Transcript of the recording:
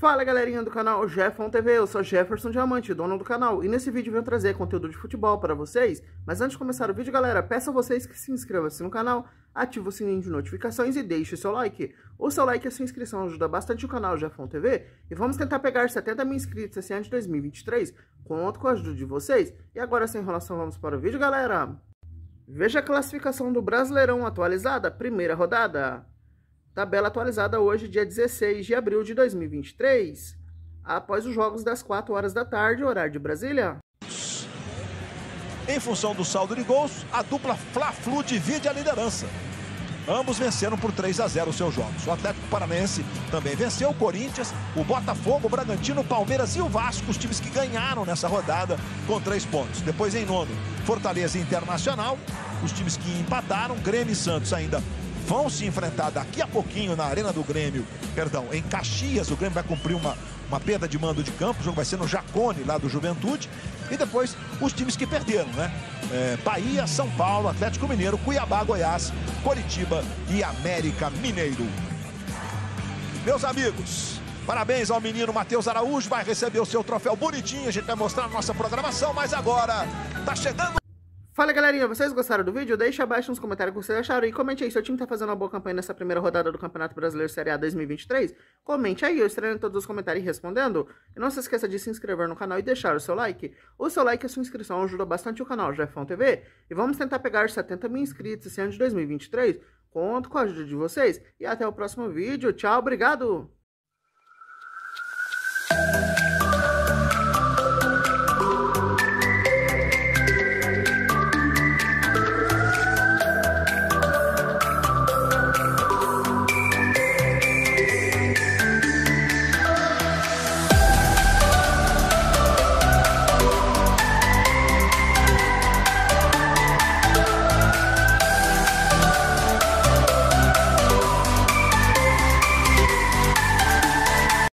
Fala galerinha do canal Jefão TV, eu sou Jefferson Diamante, dono do canal, e nesse vídeo eu venho trazer conteúdo de futebol para vocês, mas antes de começar o vídeo galera, peço a vocês que se inscrevam-se no canal, ative o sininho de notificações e deixe seu like. O seu like e a sua inscrição ajuda bastante o canal Jefão TV e vamos tentar pegar 70 mil inscritos esse ano de 2023, conto com a ajuda de vocês. E agora sem enrolação vamos para o vídeo galera. Veja a classificação do Brasileirão atualizada, primeira rodada. Tabela atualizada hoje, dia 16 de abril de 2023, após os jogos das 4 horas da tarde, horário de Brasília. Em função do saldo de gols, a dupla Fla-Flu divide a liderança. Ambos venceram por 3-0 os seus jogos. O Atlético Paranaense também venceu, o Corinthians, o Botafogo, o Bragantino, o Palmeiras e o Vasco, os times que ganharam nessa rodada com 3 pontos. Depois, em nono, Fortaleza e Internacional, os times que empataram, Grêmio e Santos ainda vão se enfrentar daqui a pouquinho na Arena do Grêmio, perdão, em Caxias. O Grêmio vai cumprir uma perda de mando de campo, o jogo vai ser no Jacone, lá do Juventude. E depois os times que perderam, né? Bahia, São Paulo, Atlético Mineiro, Cuiabá, Goiás, Coritiba e América Mineiro. Meus amigos, parabéns ao menino Matheus Araújo, vai receber o seu troféu bonitinho, a gente vai mostrar a nossa programação, mas agora tá chegando... Fala galerinha, vocês gostaram do vídeo? Deixa abaixo nos comentários o que vocês acharam e comente aí, seu time tá fazendo uma boa campanha nessa primeira rodada do Campeonato Brasileiro Série A 2023? Comente aí, eu estarei em todos os comentários respondendo. E não se esqueça de se inscrever no canal e deixar o seu like. O seu like e a sua inscrição ajuda bastante o canal Jefão TV. E vamos tentar pegar 70 mil inscritos esse ano de 2023. Conto com a ajuda de vocês e até o próximo vídeo. Tchau, obrigado!